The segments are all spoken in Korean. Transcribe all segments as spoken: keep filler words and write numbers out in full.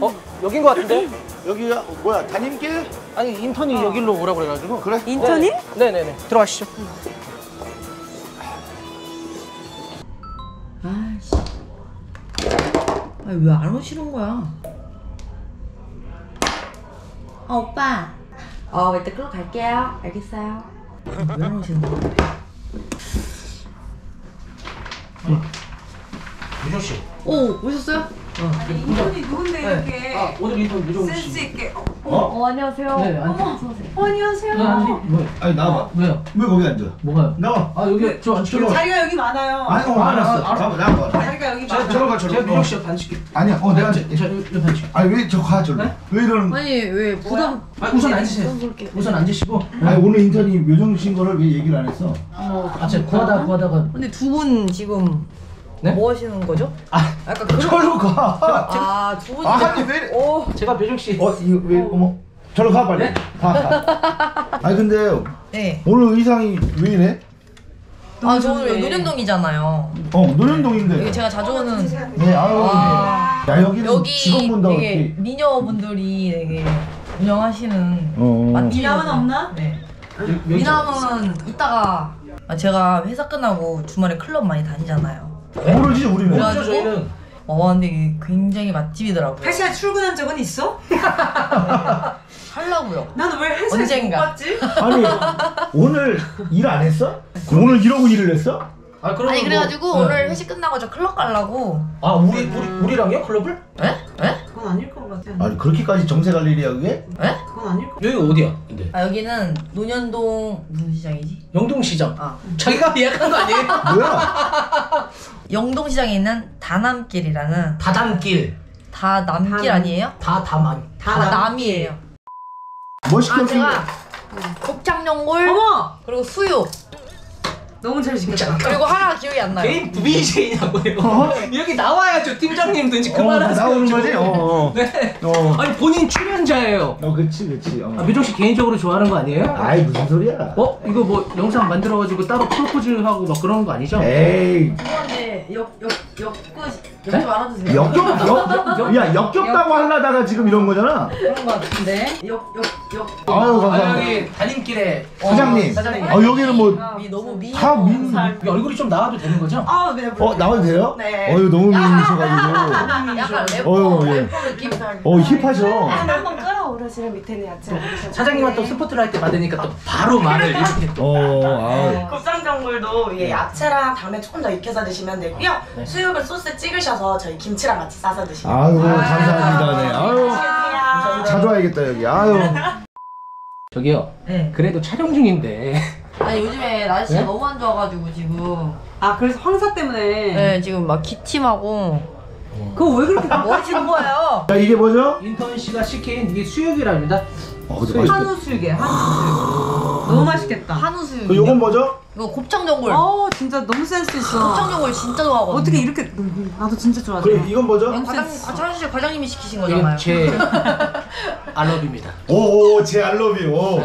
어? 여긴 것 같은데? 여기가 뭐야? 담임길? 아니 인턴이 어. 여기로 오라고 그래가지고. 그래? 인턴이? 네. 네네네. 들어가시죠. 응. 아이씨. 아니 왜 안 오시는 거야? 어 오빠. 어 이따 끌고 갈게요. 알겠어요. 왜 안 오시는 거야? 응. 묘정 씨. 오 오셨어요? 어, 아니 인턴이 누군데 네. 이렇게 아, 오늘 인턴 묘정 씨 센스 있게 어, 어? 어 안녕하세요. 네, 어머 안녕하세요. 어, 안녕하세요. 네, 아니, 뭐, 아니 나와봐. 왜요? 왜 거기 앉아? 뭐가요? 나와. 아 여기 왜, 저 앉으러 자리가 여기 많아요. 아니 어 알았어. 잠깐만 나와봐. 자리가 여기 많아. 저로 가 저로. 제가 묘정 씨가 반칙해. 아니야 어 내가 앉아. 저 여기 반칙. 아니 왜 저 가 저로. 왜 이러는 거야? 아니 왜 부담. 아니 우선 앉으세요. 우선 앉으시고. 아니 오늘 인턴이 묘정 씨인 거를 왜 얘기를 안 했어? 어 같이 구하다 구하다가. 근데 두 분 지금. 네? 뭐 하시는 거죠? 아, 약간 그런... 저로 가! 아, 두 분이... 아, 아니 왜... 오. 제가 묘정 씨... 어, 이거 왜... 어. 어머... 저로 가, 빨리! 네? 가, 가. 아니 근데... 네. 오늘 의상이 왜 이래? 아, 저 오늘 노련동이잖아요. 어, 노련동인데. 여기 제가 자주 오는... 네, 아유... 아. 야, 여기는 여기 직원분들 되게 미녀분들이 되게 운영하시는... 어... 미남은 없나? 네. 미남은 이따가... 아, 제가 회사 끝나고 주말에 클럽 많이 다니잖아요. 네? 모르지 우리는. 그래가지고 저희는. 어 근데 이게 굉장히 맛집이더라고요. 회사에 출근한 적은 있어? 하려고요. 나는 왜 회사에 못 봤지? 아니 오늘 일 안 했어? 오늘 이러고 일을 했어? 아, 아니 그래가지고 뭐, 오늘 네. 회식 끝나고 저 클럽 가려고. 아 우리 우리 우리랑요 클럽을? 에? 에? 그건 아닐 것 같아. 아니 그렇게까지 정색할 일이야 그게? 에? 그건 아닐 것. 여기 어디야? 근데. 아 여기는 논현동 무슨 시장이지? 영동시장. 아 자기가 예약한 거 아니에요? 뭐야? 영동시장에 있는 다남길이라는. 다담길. 다남길 다, 아니에요? 다담안. 다남이에요. 뭐 시켰어요? 아, 곱창연골. 어머. 그리고 수육. 너무 잘 시켰다. 그리고 하나 기억이 안 나요. 개인 브이제이냐고요. 어? 여기 나와야죠. 팀장님도 이제 그만하세요. 어, 나오는 거지? 어. 네. 어. 아니 본인 출연자예요. 어, 그렇지, 그렇지. 어. 아, 묘정 씨 개인적으로 좋아하는 거 아니에요? 아이 무슨 소리야. 어? 이거 뭐 영상 만들어가지고 따로 프로포즈하고 막 그런 거 아니죠? 에이. 죄송한데 역역역역좀 알아주세요. 역겹 야 역겹다고 하려다가 지금 이런 거잖아. 그런 거 같은데. 역역역 아유 감사합니다. 아, 여기 담임길에 사장님. 어, 사장님. 아 여기는 뭐 미, 너무 미. 다 민. 얼굴이 좀 나와도 되는 거죠? 아, 네. 어, 나와도 돼요? 네. 어유 너무 민이셔가지고. 약간 래퍼, 래퍼 느낌 잘. 어, 힙하셔. 한번 끌어오르시면 밑에는 야채. 사장님한테 또 스포트라이트 받으니까 또 바로 말을 이렇게 또. 어, 아. 곱창전골도 위에 야채랑 당면 조금 더 익혀서 드시면 되고요. 수육을 소스 찍으셔서 저희 김치랑 같이 싸서 드시면. 아유, 감사합니다. 네. 아유. 자주 와야겠다 여기. 아유. 저기요. 네. 그래도 촬영 중인데. 아니 요즘에 날씨가 네? 너무 안 좋아가지고 지금 아 그래서 황사 때문에 네 지금 막 기침하고 어. 그거 왜 그렇게 멋진 거예요? 자 이게 뭐죠? 인턴 씨가 시킨 이게 수육이랍니다. 어, 수육. 한우 수육이에요. 한우 수육. 너무 맛있겠다. 한우 수육. 요건 뭐죠? 이거 곱창전골. 어 진짜 너무 센스 있어. 곱창전골 진짜 좋아하거든. 어떻게 이렇게 나도 진짜 좋아하죠. 그래 이건 뭐죠? 과장님, 과장님 과장님이 시키신 거잖아요. 제 알러비입니다. 오오 제 알러비. 오.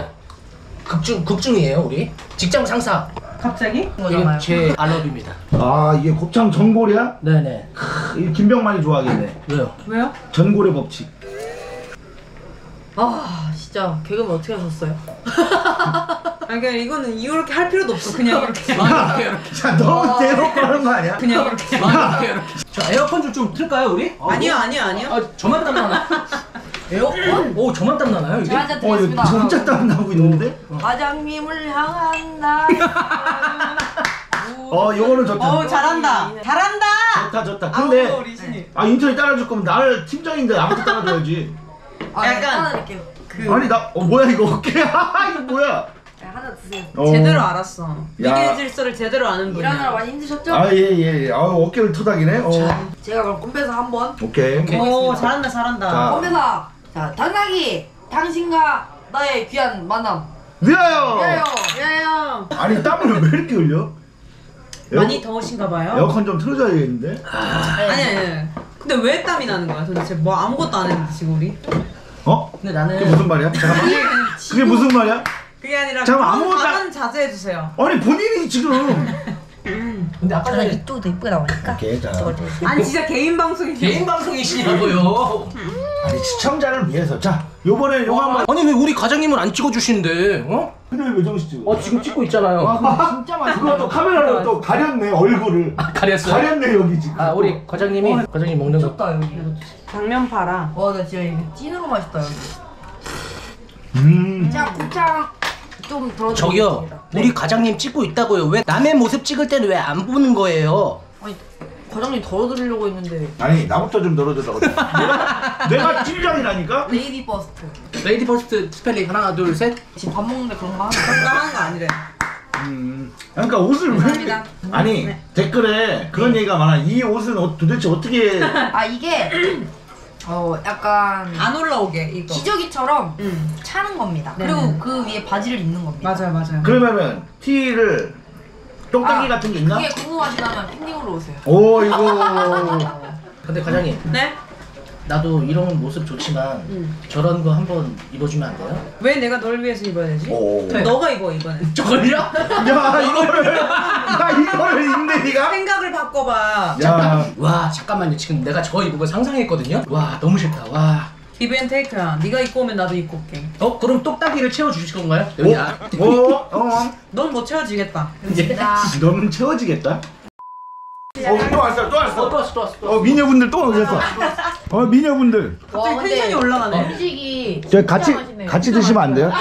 극중, 극중이에요 우리? 직장 상사 갑자기? 이게 제 알러비입니다. 아 이게 곱창 전골이야? 네네. 크, 김병만이 좋아하겠네. 왜요? 왜요? 전골의 법칙. 아 진짜 개그맨 어떻게 하셨어요? 아니 그냥 이거는 이렇게 할 필요도 없어. 그냥 이렇게 이렇게 이렇게 자 너무 대놓고 하는 거 아니야? 그냥 이렇게 이렇게 이렇게 자 에어컨 좀, 좀 틀까요 우리? 아, 아니요 뭐? 아니요 아니요 아 저만 땀나나? 에어컨? 오 저만 땀나나요 이게? 제가 한잔 드리겠습니다. 어, 진짜 땀나고 있는데? 과장님을 향한다. 오, 어 요거는 좋다. 어 잘한다 잘한다 좋다 좋다. 근데 네. 아 인턴이 따라줄 거면 나를 팀장인데 아무도 따라줘야지. 아, 약간 그... 아니 나 어, 뭐야 이거 어깨야? 이거 뭐야? 하나 드세요. 어... 제대로 알았어. 미래의 질서를 제대로 아는 분이야. 일하느라 많이 힘드셨죠? 아 예예. 예. 아 어깨를 토닥이네. 어. 자, 제가 그럼 꼼배사 한번. 오케이. 오케이. 오 잘한다 잘한다. 꼼배사. 자 당나귀 당신과 나의 귀한 만남. 위하여. 위하여. 위하여. 아니 땀을 왜 이렇게 흘려? 에어... 많이 더우신가 봐요. 에어컨 좀 틀어줘야겠는데. 아... 아니 아니. 근데 왜 땀이 나는 거야? 도대체 뭐 아무것도 안 했는데 지금 우리? 어? 근데 나는. 그게 무슨 말이야? 잠깐만. 그게, 그게 무슨 말이야? 그게 아니라 잠깐 아무것도 자제해 주세요. 아니 본인이 지금 근데 아까 전에 이 또 예쁘게 나오니까. 개자. 아니 진짜 개인 방송이 개인 방송이시냐고요. 아니 시청자를 위해서 자 요번에 요거 한번. 아니 왜 우리 과장님은 안 찍어주시는데? 어? 근데 왜 묘정씨 찍어? 어 지금 찍고 있잖아요. 아, 진짜 많이. 그거 또 카메라로 또 가렸네 얼굴을. 아, 가렸어요? 가렸네 여기 지금. 아 우리 과장님이 어, 과장님 먹는 거. 좋다 여기. 당면 파라. 와 나 진짜 이거 찐으로 맛있다 여기. 음. 자 곱창. 좀 저기요 네. 우리 과장님 찍고 있다고요. 왜 남의 모습 찍을 때는 왜 안 보는 거예요? 아니 과장님 덜어드리려고 했는데. 아니 나부터 좀 덜어드리려고. 내가, 내가 팀장이라니까? 레이디 퍼스트. 레이디 퍼스트 스펠링 하나 둘 셋. 지금 밥 먹는데 그런 거 하는 거? 그런 거 하는 거 아니래. 음. 그러니까 옷을 감사합니다. 왜 아니 네. 댓글에 그런 네. 얘기가 많아. 이 옷은 어, 도대체 어떻게 아 이게 어 약간 안 올라오게 이거 기저귀처럼 음. 차는 겁니다. 네네. 그리고 그 위에 바지를 입는 겁니다. 맞아요 맞아요. 그러면은 티를 똥딱이 아, 같은 게 있나? 그게 궁금하시다면 팬딩으로 오세요. 오 이거 근데 과장님 네? 나도 이런 모습 좋지만 음. 저런 거 한번 입어주면 안 돼요? 왜 내가 널 위해서 입어야 되지? 네. 너가 입어 이번엔. 저걸요? 야 이거를 야 이거를 입네 니가? 생각을 바꿔봐. 잠깐, 와 잠깐만요. 지금 내가 저 입은 거 상상했거든요? 와 너무 싫다. 와 기브앤테이크야. 네가 입고 오면 나도 입고 올게. 어? 그럼 똑딱이를 채워주실 건가요? 오? 아, 오? 어? 넌 못 채워지겠다. 예? 너는 채워지겠다? 어 또 왔어 또 왔어 어, 또 왔어 또 왔어 어 미녀분들 또 오셨어. 어 미녀분들 갑자기 텐션이 올라가네. 음식이 저 같이 맛있네요. 같이 드시면 안 돼요?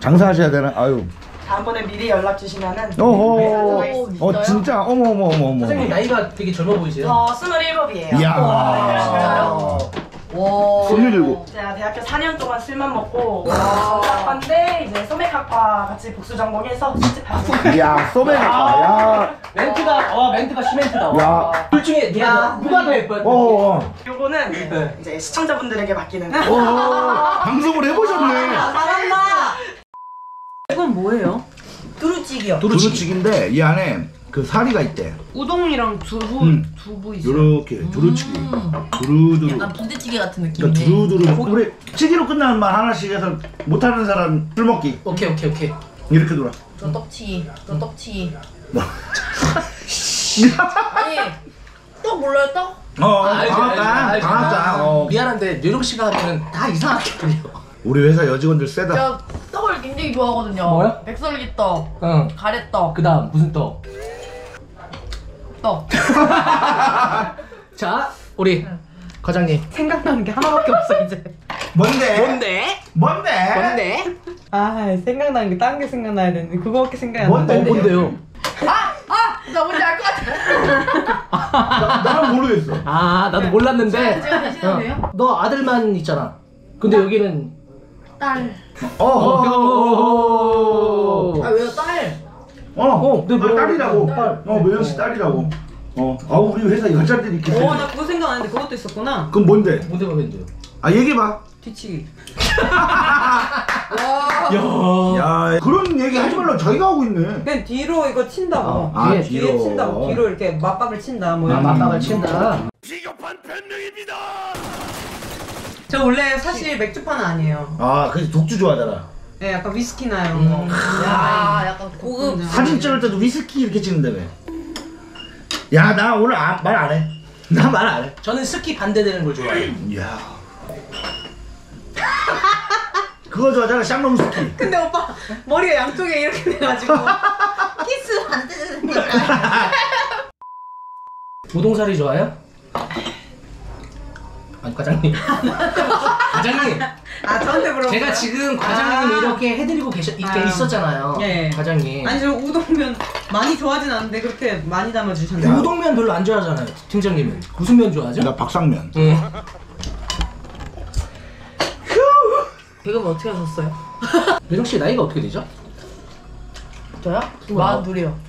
장사하셔야 되나? 아유 다음번에 미리 연락 주시면은 어허 어 진짜 어머 어머 어머 어머 선생님 나이가 되게 젊어 보이세요? 저 스물일곱이에요. 이야 와 진짜요? 와 스물일곱. 제가 대학교 사 년 동안 술만 먹고 소맥학과인데 이제 소맥학과 같이 복수 전공해서 실습하고. 이야 소맥학과 야 멘트가 어 멘트가 시멘트다. 야 둘 중에 누가 누가 더 예뻐요? 어 요거는 네. 이제 시청자분들에게 맡기는 거. 방송을 해보셨네. 잘한다. 이건 뭐예요? 두루찌기요. 두루찌기인데 이 안에 그 사리가 있대. 우동이랑 두부 음. 두부 있어요. 요렇게 두루치기. 음 두루두루. 약간 부대찌개 같은 느낌이네. 그러니까 두루두루. 우리 치기로 끝나는 말 하나씩 해서 못하는 사람 술 먹기. 오케이 오케이 오케이. 이렇게 돌아. 너 떡치. 너 떡치. 뭐? 아니 떡 몰라요 떡? 어. 방앗간. 방앗간. 어. 미안한데 묘정 씨가 하면 다 이상하게 들려. 우리 회사 여직원들 세다. 제가 떡을 굉장히 좋아하거든요. 뭐요? 백설기떡, 응. 가래떡. 그 다음 무슨 떡? 떡. 자, 우리 응. 과장님. 생각나는 게 하나밖에 없어 이제. 뭔데? 뭔데? 뭔데? 뭔데? 아, 생각나는 게 다른 게 생각나야 되는데 그거밖에 생각이 안 나는데. 뭔데? 뭔데요? 아! 아! 나 뭔지 알 것 같아. 나는 모르겠어. 아, 나도 몰랐는데. 제가 대신해도 돼요? 너 아들만 있잖아. 근데 나? 여기는 딸. 어. 아 왜요 딸? 어. 어. 내 아, 딸이라고. 딸. 어 묘정 씨 딸이라고. 어. 아 우리 회사 여자들이 이렇게. 어 나 그거 생각 안 했는데 그것도 있었구나. 그럼 뭔데? 뭔데 뭔데요? 아 얘기해 봐. 뒤치기. 야. 야. 그런 얘기 하지 말라고 자기가 하고 있네. 그냥 뒤로 이거 친다고. 아, 뒤에, 아, 뒤로. 뒤에 친다고. 뒤로 이렇게 맞박을 친다. 뭐 아, 맞박을 친다. 비겁한 변명입니다. 저 원래 사실 맥주파는 아니에요. 아, 그래서 독주 좋아하잖아. 네, 약간 위스키나 이런 음. 거. 야, 약간 고급. 사진 찍을 때도 위스키 이렇게 찍는다며. 야, 나 오늘 아, 말 안 해. 나 말 안 해. 저는 스키 반대되는 걸 좋아해요. 야. 그거 좋아하잖아, 쌍놈 스키. 근데 오빠 머리가 양쪽에 이렇게 돼가지고 키스 반대되는 거 좋아해. 우동살이 좋아요? 아니 과장님 과장님 아 저한테 물어봐. 제가 지금 과장님 아 이렇게 해드리고 계셔, 이렇게 있었잖아요. 예. 과장님 아니 저 우동면 많이 좋아하진 않는데 그렇게 많이 담아주셨네요. 우동면 별로 안 좋아하잖아요 팀장님은. 무슨 면 좋아하죠? 나 박상면. 응. 지금 어떻게 하셨어요? 묘정씨 나이가 어떻게 되죠? 저요? 마흔둘이요.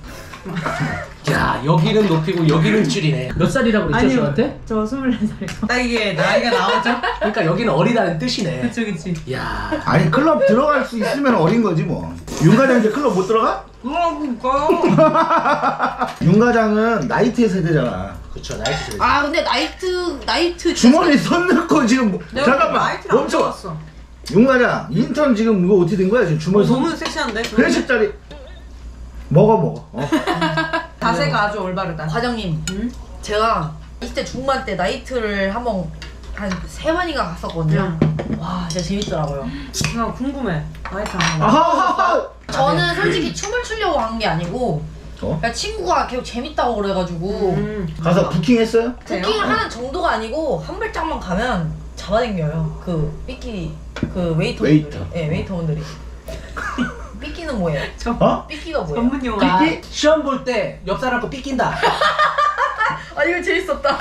야 여기는 높이고 여기는 줄이네. 몇 살이라고 그랬죠? 아니요, 저한테? 저 스물네 살이요. 딱 이게 나이가 나오죠? 그러니까 여기는 어리다는 뜻이네. 그치 그치. 야 아니 클럽 들어갈 수 있으면 어린 거지 뭐. 윤 과장 이제 클럽 못 들어가? 그러니까 윤 과장은 나이트 세대잖아. 그쵸 나이트 세대. 아 근데 나이트 나이트 주머니 손 넣고 지금 뭐, 잠깐만 멈춰. 윤 과장 인턴 지금 이거 어떻게 된 거야 지금 주머니? 어, 손... 너무 섹시한데? 회식자리 먹어 먹어. 어. 자세가 아주 올바르다. 과장님, 음? 제가 이십 대 중반 때 나이트를 한번 한 세 번인가 갔었거든요. 음. 와, 진짜 재밌더라고요. 나 궁금해. 나이트 안 가. 저는 솔직히 춤을 추려고 간 게 아니고 어? 야, 친구가 계속 재밌다고 그래가지고 음. 가서 부킹했어요? 부킹을 어? 하는 정도가 아니고 한 발짝만 가면 잡아당겨요. 그 삐끼 그 웨이터분들이. 웨이터. 예, 웨이터분들이. 삐끼는 뭐예요? 저, 어? 삐끼가 뭐예요? 전문 용어. 삐끼? 시험 볼 때 옆 사람 거 삐낀다. 아 이거 재밌었다.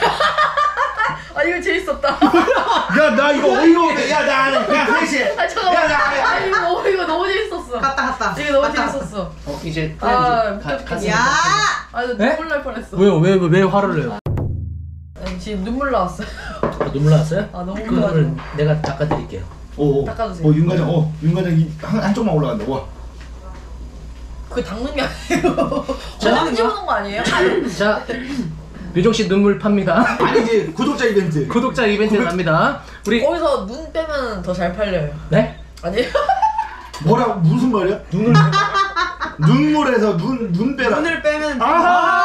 아 이거 재밌었다. 야 나 이거 어이가 없네. 야 나 야 사실. 아 잠깐만. 아 이거 이거 너무 재밌었어. 갔다 갔다. 이거 너무 재밌었어. 어 이제 아 야. 아 눈물 날 뻔했어. 왜요? 왜 왜 화를 내요? 지금 눈물 나왔어요. 아, 눈물 나왔어요? 아 너무 그거를 내가 닦아드릴게요. 오. 닦아주세요. 어 윤과장 어 윤과장이 한 한쪽만 올라간다. 와. 그 닦는 게 아니에요. 저는 집어넣은 거 아니에요? 자. 묘정씨 눈물 팝니다. 아니지 구독자 이벤트. 구독자 이벤트 납니다. 우리 거기서 눈 빼면 더 잘 팔려요. 네? 아니에요. 뭐라고 무슨 말이야? 눈을 눈물에서 눈 눈 빼라. 눈을 빼면. 아하!